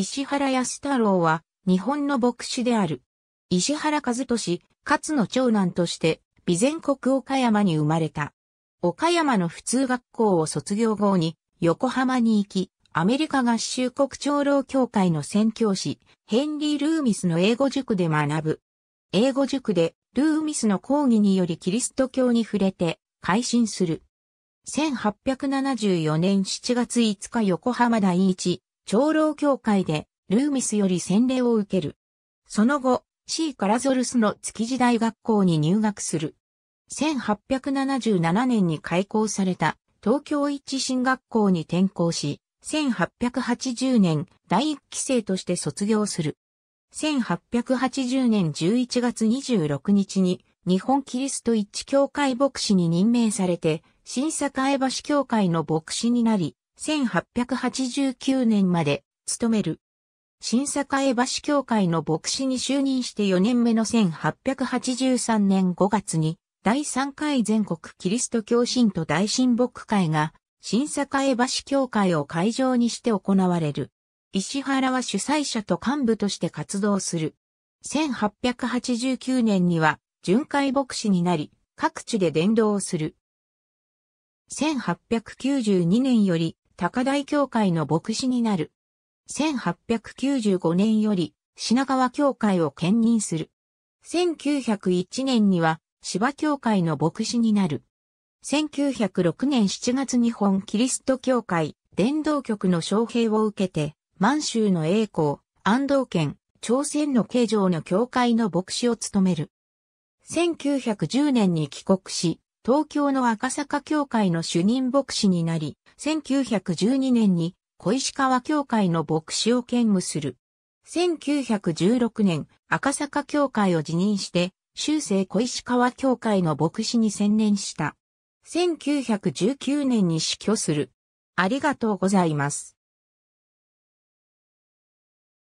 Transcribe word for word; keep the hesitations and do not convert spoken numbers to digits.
石原安太郎は日本の牧師である。石原和俊、勝の長男として、備前国岡山に生まれた。岡山の普通学校を卒業後に、横浜に行き、アメリカ合衆国長老教会の宣教師、ヘンリー・ルーミスの英語塾で学ぶ。英語塾で、ルーミスの講義によりキリスト教に触れて、改心する。せんはっぴゃくななじゅうよねんしちがついつか横浜第一長老教会で、ルーミスより洗礼を受ける。その後、シー・カラゾルスの築地大学校に入学する。せんはっぴゃくななじゅうななねんに開校された東京一進学校に転校し、せんはっぴゃくはちじゅうねん第一期生として卒業する。せんはっぴゃくはちじゅうねんじゅういちがつにじゅうろくにちに日本キリスト一致教会牧師に任命されて、新栄橋教会の牧師になり、せんはっぴゃくはちじゅうきゅうねんまで務める。新栄橋教会の牧師に就任してよねんめのせんはっぴゃくはちじゅうさんねんごがつに、だいさんかい全国キリスト教信徒大親睦会が、新栄橋教会を会場にして行われる。石原は主催者と幹部として活動する。せんはっぴゃくはちじゅうきゅうねんには、巡回牧師になり、各地で伝道をする。せんはっぴゃくきゅうじゅうにねんより、高台教会の牧師になる。せんはっぴゃくきゅうじゅうごねんより品川教会を兼任する。せんきゅうひゃくいちねんには芝教会の牧師になる。せんきゅうひゃくろくねんしちがつ日本キリスト教会伝道局の招聘を受けて満州の栄光、安藤県、朝鮮の慶城の教会の牧師を務める。せんきゅうひゃくじゅうねんに帰国し、東京の赤坂教会の主任牧師になり、せんきゅうひゃくじゅうにねんに小石川教会の牧師を兼務する。せんきゅうひゃくじゅうろくねん、赤坂教会を辞任して、終生小石川教会の牧師に専念した。せんきゅうひゃくじゅうきゅうねんに死去する。ありがとうございます。